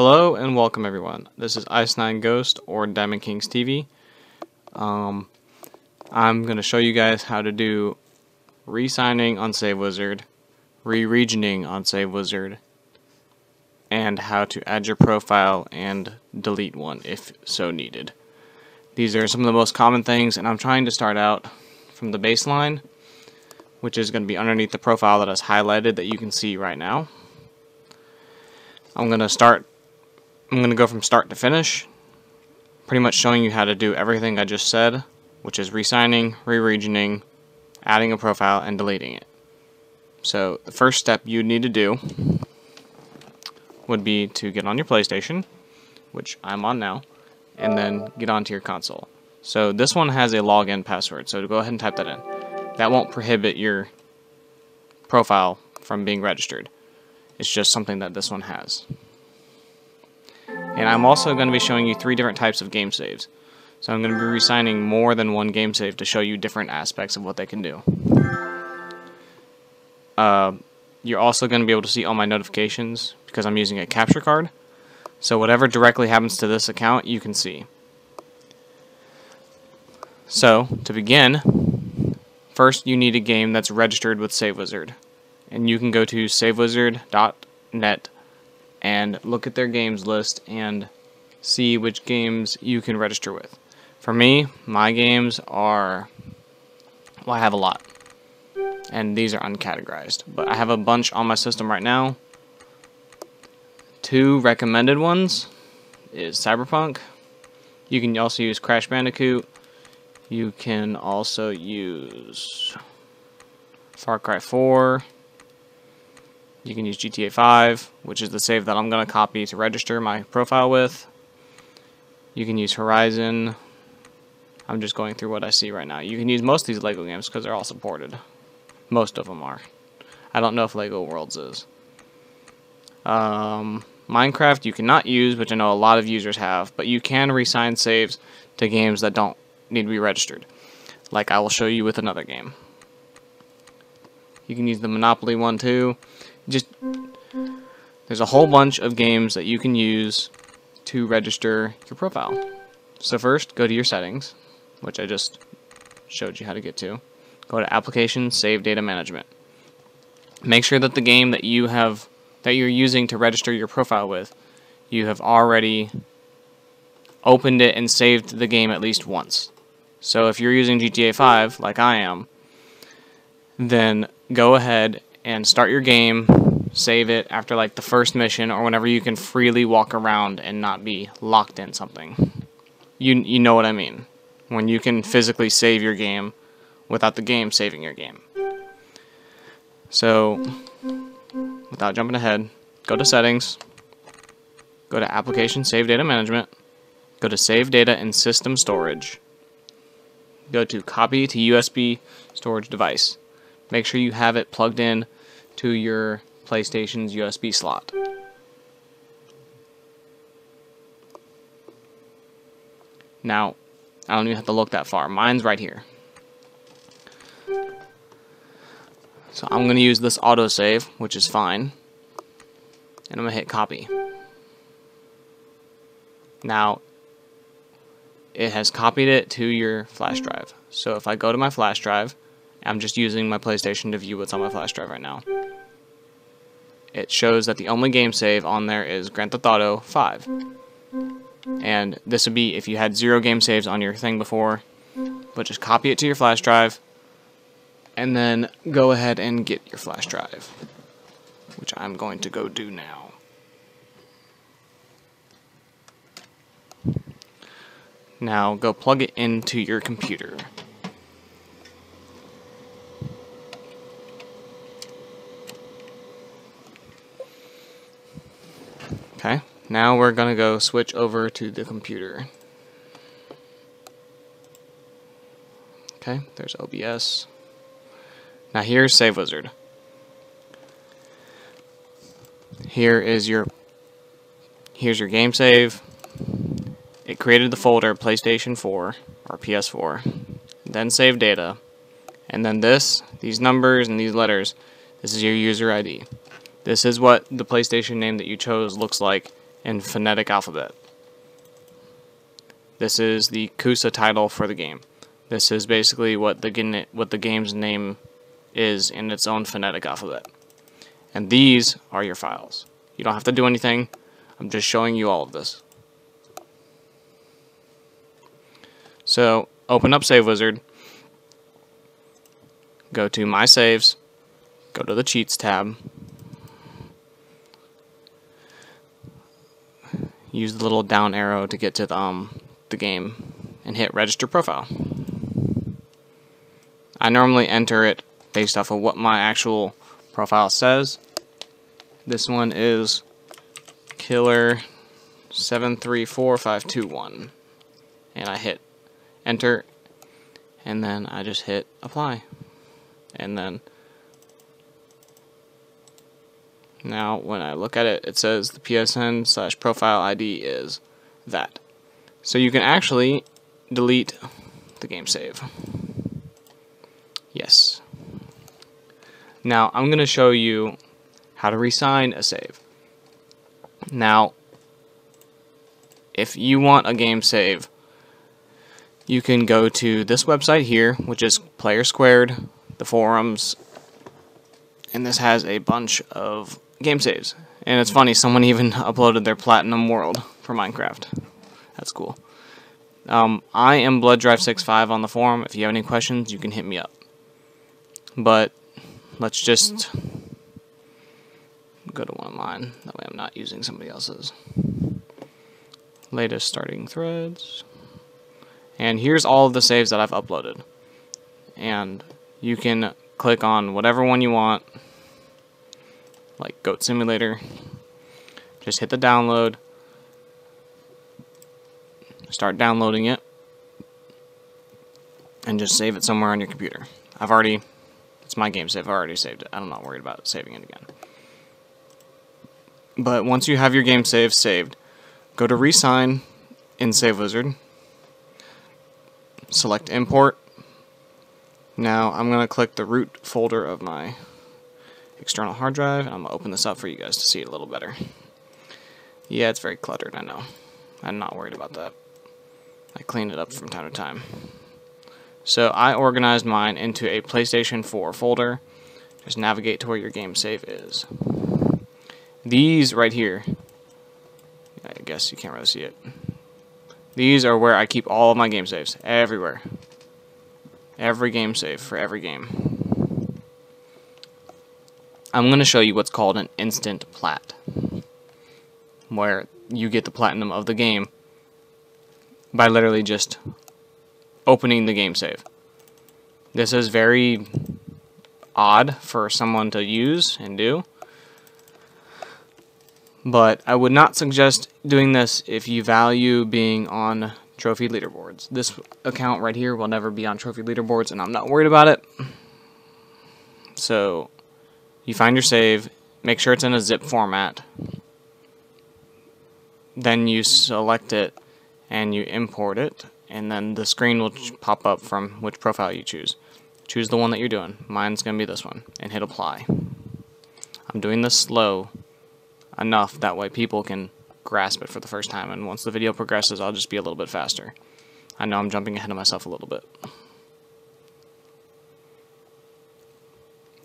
Hello and welcome everyone. This is Ice9 Ghost or Diamond Kings TV. I'm going to show you guys how to do re-signing on Save Wizard, re-regioning on Save Wizard, and how to add your profile and delete one if so needed. These are some of the most common things, and I'm trying to start out from the baseline, which is going to be underneath the profile that is highlighted that you can see right now. I'm going to go from start to finish, pretty much showing you how to do everything I just said, which is re-signing, re-regioning, adding a profile, and deleting it. So the first step you need to do would be to get on your PlayStation, which I'm on now, and then get onto your console. So this one has a login password, so go ahead and type that in. That won't prohibit your profile from being registered. It's just something that this one has. And I'm also going to be showing you three different types of game saves. So I'm going to be re-signing more than one game save to show you different aspects of what they can do. You're also going to be able to see all my notifications because I'm using a capture card. So whatever directly happens to this account, you can see. So, to begin, first you need a game that's registered with Save Wizard. And you can go to savewizard.net and look at their games list and see which games you can register with. For me, my games are, well, I have a lot, and these are uncategorized, but I have a bunch on my system right now. Two recommended ones is Cyberpunk. You can also use Crash Bandicoot. You can also use Far Cry 4. You can use GTA 5, which is the save that I'm going to copy to register my profile with. You can use Horizon. I'm just going through what I see right now. You can use most of these LEGO games because they're all supported. Most of them are. I don't know if LEGO Worlds is. Minecraft you cannot use, which I know a lot of users have, but you can re-sign saves to games that don't need to be registered. Like I will show you with another game. You can use the Monopoly one too. There's a whole bunch of games that you can use to register your profile. So first, go to your settings, which I just showed you how to get to. Go to Application, Save Data Management. Make sure that the game that you have, that you're using to register your profile with, you have already opened it and saved the game at least once. So if you're using GTA 5, like I am, then go ahead and start your game, save it after like the first mission or whenever you can freely walk around and not be locked in something. You know what I mean. When you can physically save your game without the game saving your game. So, without jumping ahead, go to Settings, go to Application Save Data Management, go to Save Data and System Storage, go to Copy to USB Storage Device. Make sure you have it plugged in to your PlayStation's USB slot. Now, I don't even have to look that far. Mine's right here. So I'm going to use this autosave, which is fine. And I'm going to hit copy. Now, it has copied it to your flash drive. So if I go to my flash drive, I'm just using my PlayStation to view what's on my flash drive right now. It shows that the only game save on there is Grand Theft Auto 5. And this would be if you had 0 game saves on your thing before, but just copy it to your flash drive and then go ahead and get your flash drive, which I'm going to go do now. Now go plug it into your computer. Okay, now we're going to go switch over to the computer. Okay, there's OBS. Now here's Save Wizard. Here is your, here's your game save. It created the folder PlayStation 4 or PS4, then save data, and then this, these numbers and these letters, this is your user ID. This is what the PlayStation name that you chose looks like in phonetic alphabet. This is the KUSA title for the game. This is basically what the game's name is in its own phonetic alphabet. And these are your files. You don't have to do anything. I'm just showing you all of this. So open up Save Wizard. Go to My Saves. Go to the Cheats tab. Use the little down arrow to get to the game and hit Register Profile. I normally enter it based off of what my actual profile says. This one is Killer734521, and I hit enter, and then I just hit apply, and then now when I look at it, it says the PSN/profile ID is that. So you can actually delete the game save. Yes. Now I'm going to show you how to resign a save. Now, if you want a game save, you can go to this website here, which is Player Squared, the forums, and this has a bunch of game saves. And it's funny, someone even uploaded their Platinum World for Minecraft. That's cool. I am BloodDrive65 on the forum. If you have any questions, you can hit me up. But let's just go to one of mine. That way I'm not using somebody else's. Latest starting threads. And here's all of the saves that I've uploaded. And you can click on whatever one you want, like Goat Simulator. Just hit the download. Start downloading it. And just save it somewhere on your computer. I've already, it's my game save, I've already saved it. I'm not worried about saving it again. But once you have your game save saved, go to Resign in Save Wizard. Select Import. Now I'm going to click the root folder of my external hard drive, and I'm going to open this up for you guys to see it a little better. Yeah, it's very cluttered, I know. I'm not worried about that. I clean it up from time to time. So I organized mine into a PlayStation 4 folder. Just navigate to where your game save is. These right here, I guess you can't really see it. These are where I keep all of my game saves, everywhere. Every game save for every game. I'm going to show you what's called an instant plat, where you get the platinum of the game by literally just opening the game save. This is very odd for someone to use and do. But I would not suggest doing this if you value being on trophy leaderboards. This account right here will never be on trophy leaderboards, and I'm not worried about it. So you find your save, make sure it's in a zip format. Then you select it and you import it, and then the screen will pop up from which profile you choose. Choose the one that you're doing. Mine's going to be this one, and hit apply. I'm doing this slow enough that way people can grasp it for the first time, and once the video progresses I'll just be a little bit faster. I know I'm jumping ahead of myself a little bit.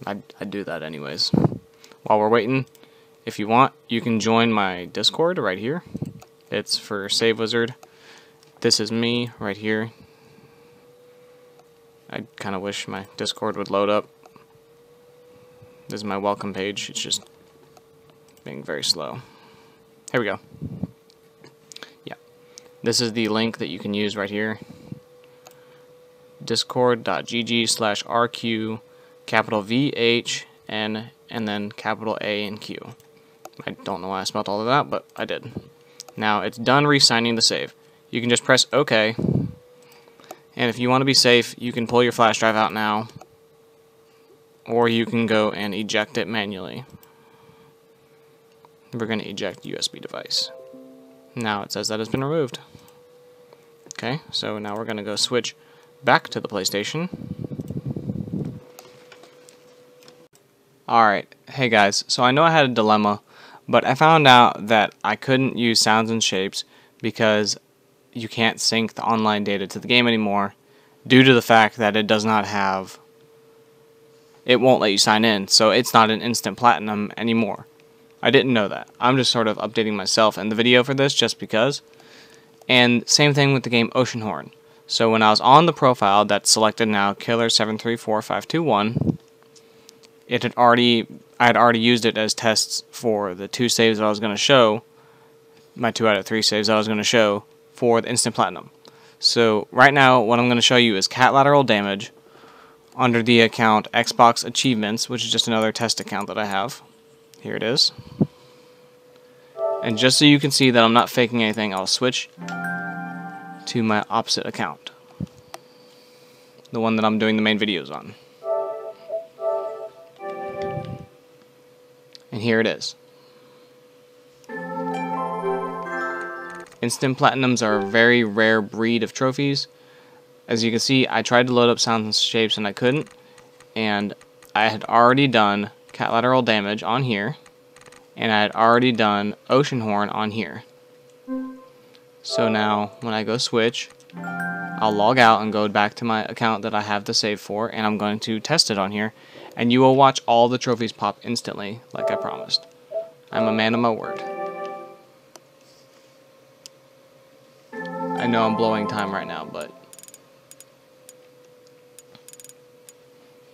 I do that anyways. While we're waiting, if you want, you can join my Discord right here. It's for Save Wizard. This is me right here. I kind of wish my Discord would load up. This is my welcome page. It's just being very slow. Here we go. Yeah. This is the link that you can use right here. Discord.gg/RQ VHN and then A and Q. I don't know why I spelled all of that, but I did. Now it's done re-signing the save. You can just press OK. And if you want to be safe, you can pull your flash drive out now, or you can go and eject it manually. We're going to eject USB device. Now it says that has been removed. Okay, so now we're going to go switch back to the PlayStation. Alright, hey guys, so I know I had a dilemma But I found out that I couldn't use sounds and shapes because you can't sync the online data to the game anymore due to the fact that it does not have, it won't let you sign in, so it's not an instant platinum anymore. I didn't know that. I'm just sort of updating myself and the video for this just because. And same thing with the game Oceanhorn. So when I was on the profile that's selected now, Killer734521, it had already, I had already used it as tests for the two saves that I was going to show, my 2 out of 3 saves that I was going to show for the instant platinum. So right now what I'm going to show you is Catlateral Damage under the account Xbox Achievements, which is just another test account that I have. Here it is. And just so you can see that I'm not faking anything, I'll switch to my opposite account, the one that I'm doing the main videos on. And here it is. Instant platinums are a very rare breed of trophies. As you can see, I tried to load up sounds and shapes and I couldn't, and I had already done Catlateral Damage on here, and I had already done Oceanhorn on here. So now when I go switch, I'll log out and go back to my account that I have the save for, and I'm going to test it on here, and you will watch all the trophies pop instantly like I promised. I'm a man of my word. I know I'm blowing time right now, but...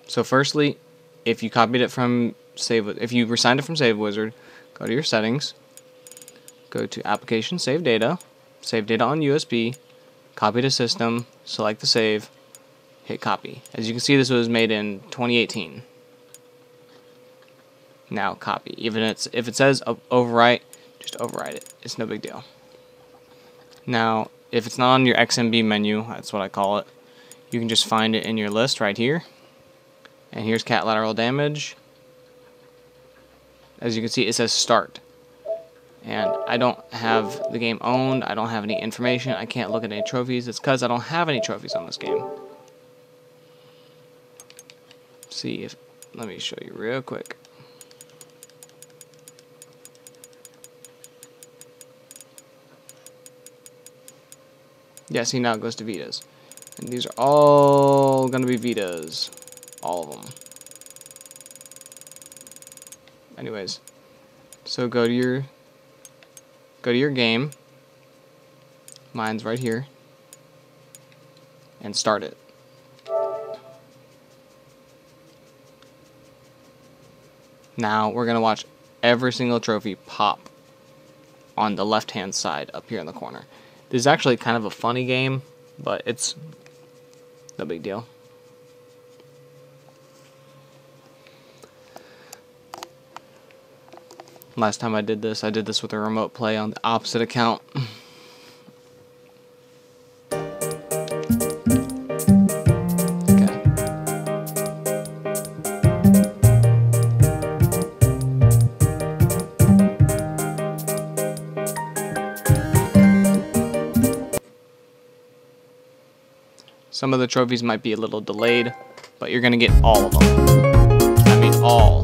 So firstly, if you copied it from Save, if you resigned it from Save Wizard, go to your settings, go to Application, Save Data on USB, copy to system, select the save, hit copy. As you can see, this was made in 2018. Now copy. Even if it says overwrite, just overwrite it. It's no big deal. Now, if it's not on your XMB menu, that's what I call it, you can just find it in your list right here. And here's Catlateral Damage. As you can see, it says start. And I don't have the game owned, I don't have any information, I can't look at any trophies. It's because I don't have any trophies on this game. See if, let me show you real quick. Yeah, see, now it goes to Vitas. And these are all gonna be Vitas. All of them. Anyways, so go to your game. Mine's right here. And start it. Now we're gonna watch every single trophy pop on the left-hand side up here in the corner. This is actually kind of a funny game, but it's no big deal. Last time I did this with a remote play on the opposite account. Okay. Some of the trophies might be a little delayed, but you're gonna get all of them. I mean all.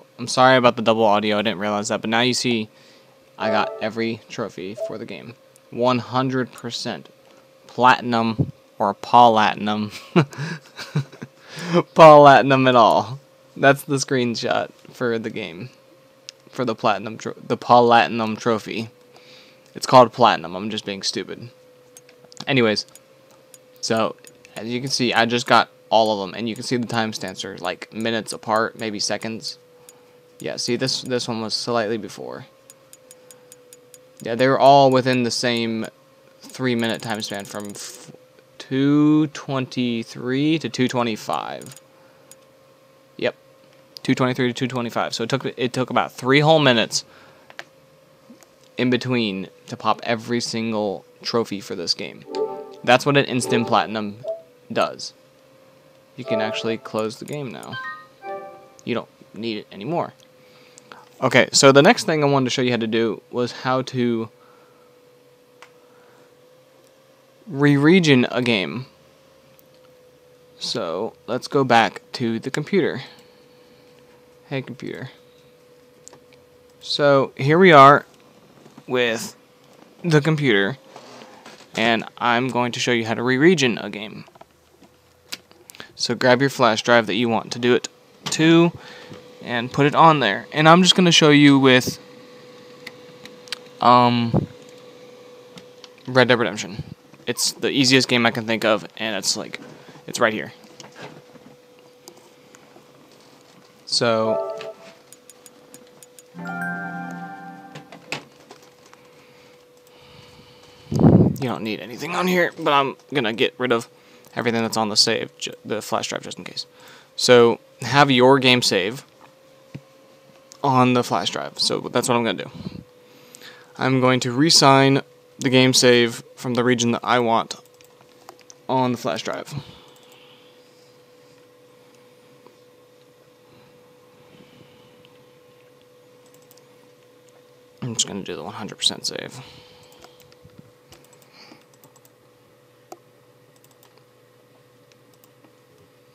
So I'm sorry about the double audio. I didn't realize that. But now you see I got every trophy for the game. 100% platinum or palatinum. Palatinum at all. That's the screenshot for the game. For the platinum, the palatinum trophy. It's called platinum. I'm just being stupid. Anyways, so as you can see, I just got all of them, and you can see the timestamps are like minutes apart, maybe seconds. Yeah, see this one was slightly before. Yeah, they were all within the same 3-minute time span from 2:23 to 2:25. Yep, 2:23 to 2:25. So it took about 3 whole minutes in between to pop every single trophy for this game. That's what an instant platinum does. You can actually close the game now. You don't need it anymore. Okay, so the next thing I wanted to show you how to do was how to re-region a game. So let's go back to the computer. Hey, computer. So here we are with the computer, and I'm going to show you how to re-region a game. So grab your flash drive that you want to do it to and put it on there. And I'm just going to show you with Red Dead Redemption. It's the easiest game I can think of, and it's right here. So you don't need anything on here, but I'm going to get rid of everything that's on the save, the flash drive, just in case. So have your game save on the flash drive. So that's what I'm going to do. I'm going to reassign the game save from the region that I want on the flash drive. I'm just going to do the 100% save.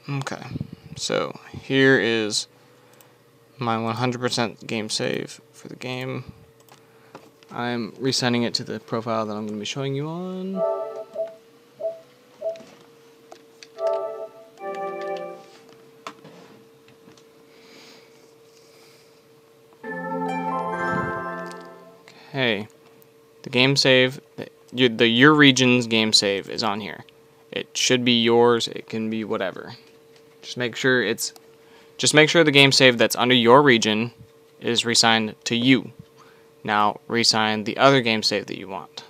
Okay, so here is my 100% game save for the game. I'm resending it to the profile that I'm going to be showing you on. Okay, the game save, the your region's game save is on here. It should be yours, it can be whatever. Just make sure the game save that's under your region is reassigned to you. Now reassign the other game save that you want.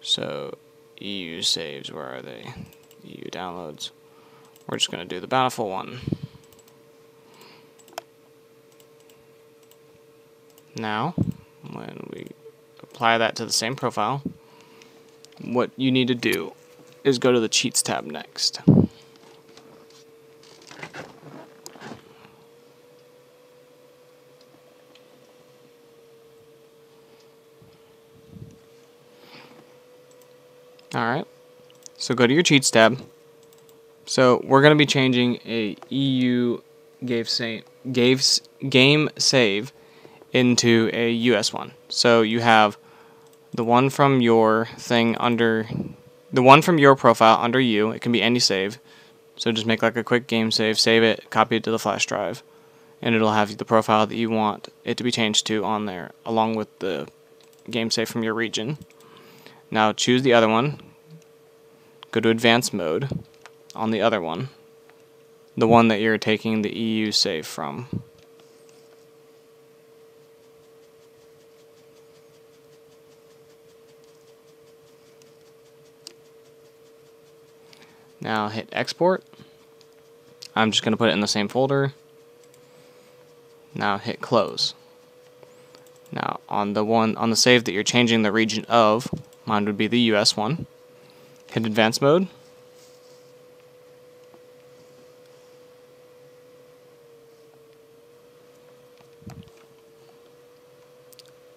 So EU saves, where are they? EU downloads. We're just gonna do the Battlefield one. Now, when we apply that to the same profile, what you need to do is go to the cheats tab next. Alright, so go to your cheats tab. So we're going to be changing a EU game save into a US one. So you have the one from your thing under, the one from your profile under you. It can be any save. So just make like a quick game save, save it, copy it to the flash drive, and it'll have the profile that you want it to be changed to on there, along with the game save from your region. Now choose the other one, go to advanced mode on the other one, the one that you're taking the EU save from. Now hit export. I'm just going to put it in the same folder. Now hit close. Now on the one on the save that you're changing the region of, mine would be the US one. Hit advanced mode.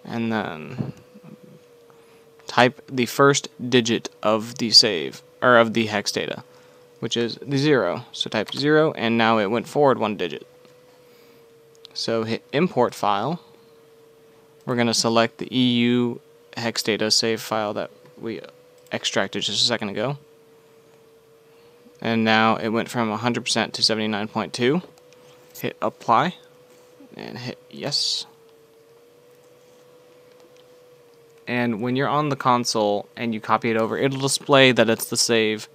And then type the first digit of the save, or of the hex data, which is the 0. So type 0, and now it went forward 1 digit. So hit import file. We're going to select the EU hex data save file that we extracted just a second ago. And now it went from 100% to 79.2. Hit apply and hit yes. And when you're on the console and you copy it over, it'll display that it's the save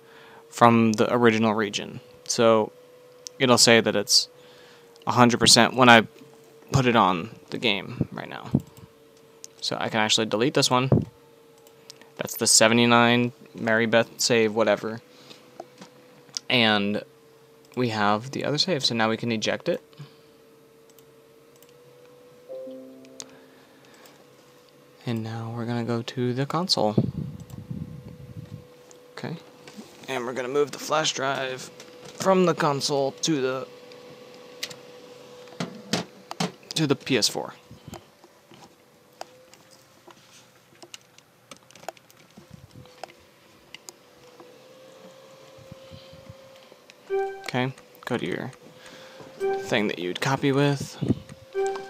from the original region. So it'll say that it's 100% when I put it on the game right now. So I can actually delete this one. That's the 79 Mary Beth save, whatever. And we have the other save. So now we can eject it. And now we're going to go to the console. Okay. And we're going to move the flash drive from the console to the PS4. Okay, go to your thing that you'd copy with.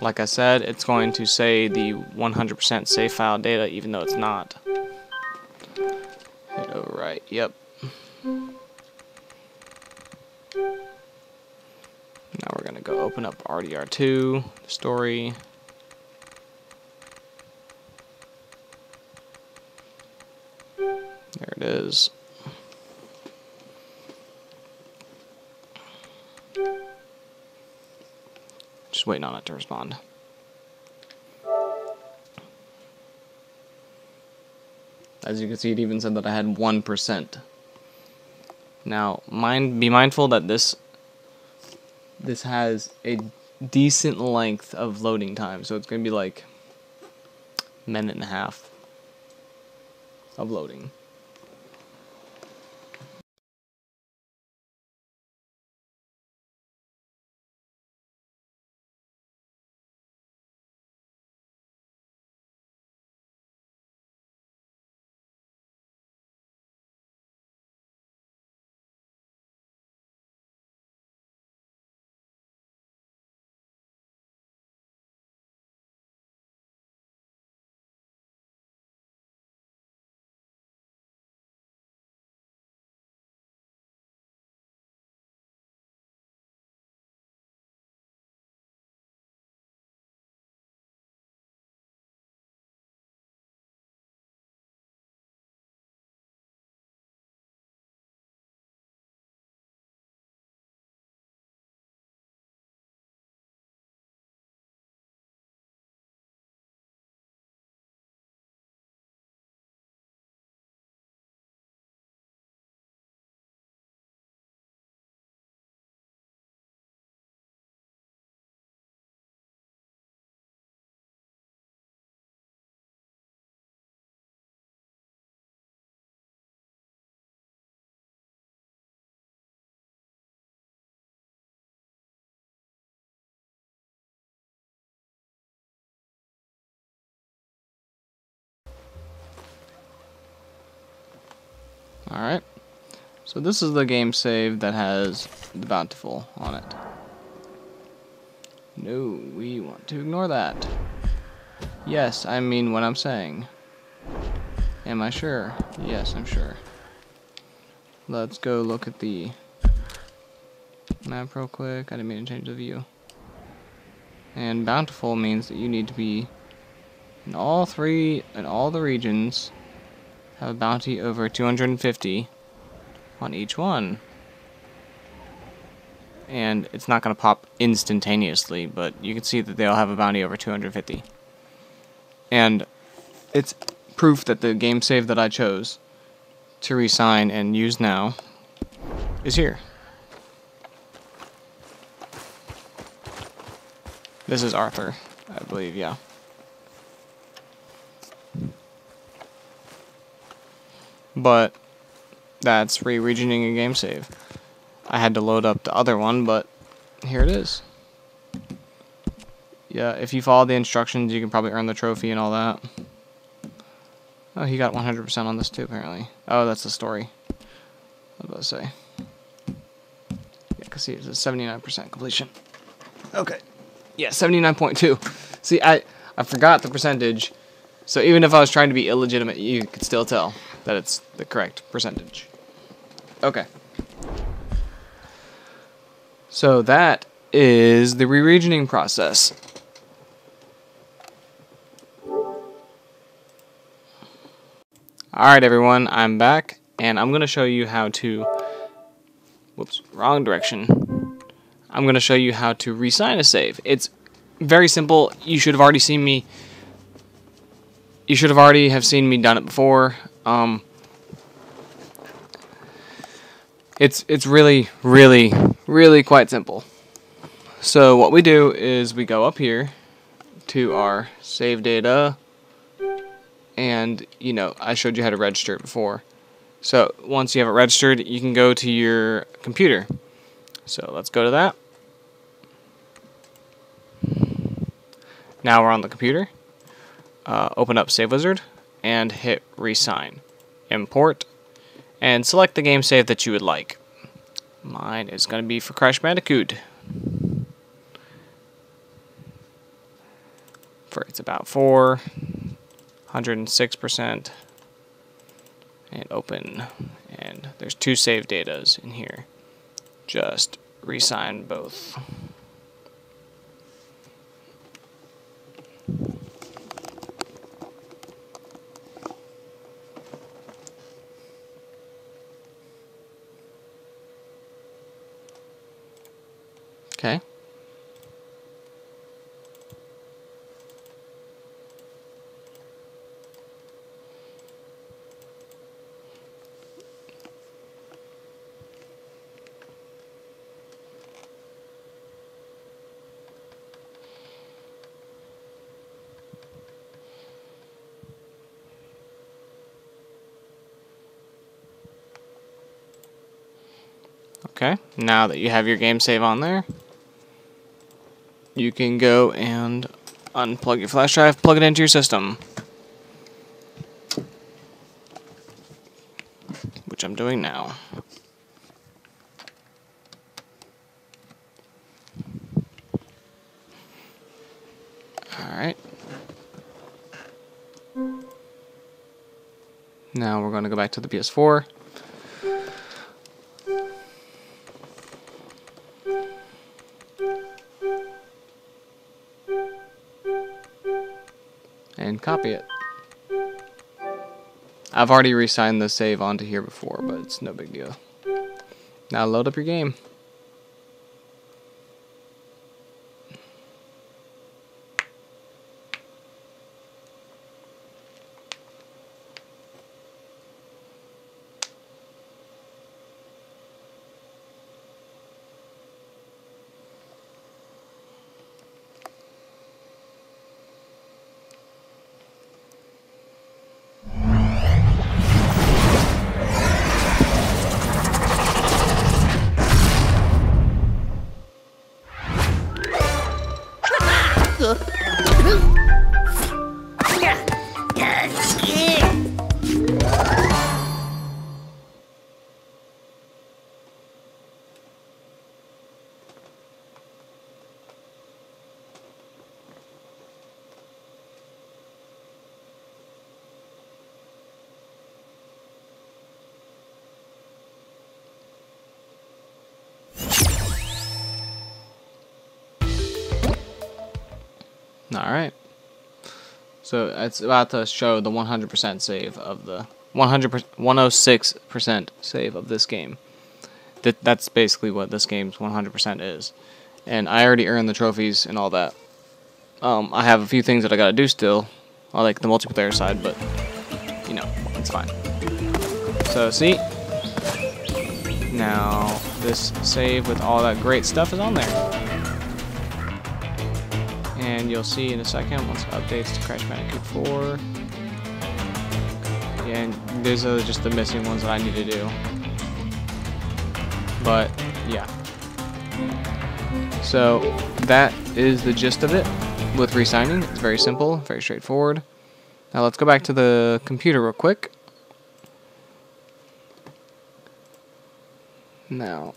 Like I said, it's going to say the 100% save file data, even though it's not. Hit overwrite, yep. Now we're going to go open up RDR2, story. There it is. Just waiting on it to respond. As you can see, it even said that I had 1%. Now, be mindful that this has a decent length of loading time, so it's going to be like a minute and a half of loading. Alright, so this is the game save that has the bountiful on it. No, we want to ignore that. Yes, I mean what I'm saying. Am I sure? Yes, I'm sure. Let's go look at the map real quick. I didn't mean to change the view. And bountiful means that you need to be in all three, in all the regions, have a bounty over 250 on each one. And it's not going to pop instantaneously, but you can see that they all have a bounty over 250. And it's proof that the game save that I chose to resign and use now is here. This is Arthur, I believe, yeah. But that's re-regioning a game save. I had to load up the other one, but here it is. Yeah, if you follow the instructions, you can probably earn the trophy and all that. Oh, he got 100% on this too, apparently. Oh, that's the story. I was about to say. Yeah, because he was at 79% completion. Okay. Yeah, 79.2. See, I forgot the percentage. So even if I was trying to be illegitimate, you could still tell that it's the correct percentage. Okay. So that is the re-regioning process. Alright everyone, I'm back, and I'm going to show you how to... Whoops, wrong direction. I'm going to show you how to re-sign a save. It's very simple. You should have already seen me... You should have already have seen me done it before. It's really, really, really quite simple. So what we do is we go up here to our save data, and you know, I showed you how to register it before. So once you have it registered, you can go to your computer. So let's go to that. Now we're on the computer. Open up Save Wizard and hit Resign. Import and select the game save that you would like. Mine is going to be for Crash Bandicoot. For it's about 4, 106%, and open. And there's two save datas in here. Just resign both. Okay. Okay, now that you have your game save on there, you can go and unplug your flash drive, plug it into your system. Which I'm doing now. Alright. Now we're going to go back to the PS4. And copy it. I've already re-signed the save onto here before, but it's no big deal. Now load up your game. Alright, so it's about to show the 100% save of the 106% save of this game. That's basically what this game's 100% is. And I already earned the trophies and all that. I have a few things that I gotta do still. I like the multiplayer side, but, you know, it's fine. So, see? Now, this save with all that great stuff is on there. And you'll see in a second once it updates to Crash Bandicoot 4. And these are just the missing ones that I need to do. But yeah. So that is the gist of it with re-signing. It's very simple, very straightforward. Now let's go back to the computer real quick. Now,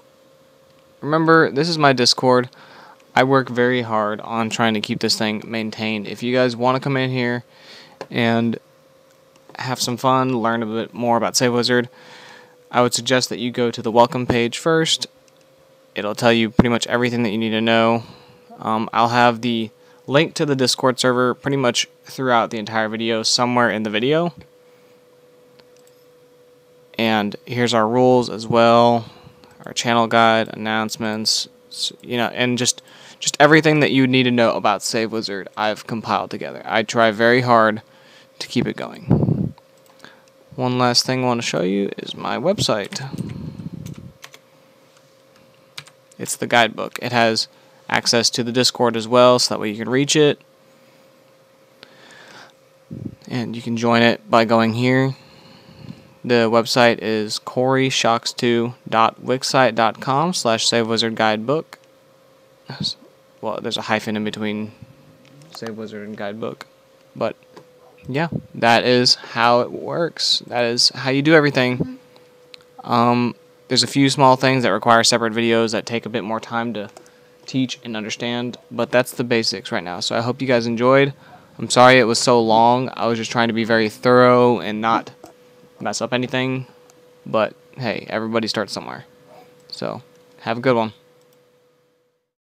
remember, this is my Discord. I work very hard on trying to keep this thing maintained. If you guys want to come in here and have some fun, learn a bit more about Save Wizard, I would suggest that you go to the welcome page first. It'll tell you pretty much everything that you need to know. I'll have the link to the Discord server pretty much throughout the entire video, somewhere in the video. And here's our rules as well, our channel guide, announcements, you know, and just everything that you need to know about Save Wizard I've compiled together. I try very hard to keep it going. One last thing I want to show you is my website. It's the guidebook. It has access to the Discord as well, so that way you can reach it. And you can join it by going here. The website is coryshocks2.wixsite.com/SaveWizardGuidebook. Well, there's a hyphen in between Save Wizard and Guidebook. But, yeah, that is how it works. That is how you do everything. There's a few small things that require separate videos that take a bit more time to teach and understand, but that's the basics right now. So I hope you guys enjoyed. I'm sorry it was so long. I was just trying to be very thorough and not mess up anything, but hey, everybody starts somewhere. So have a good one.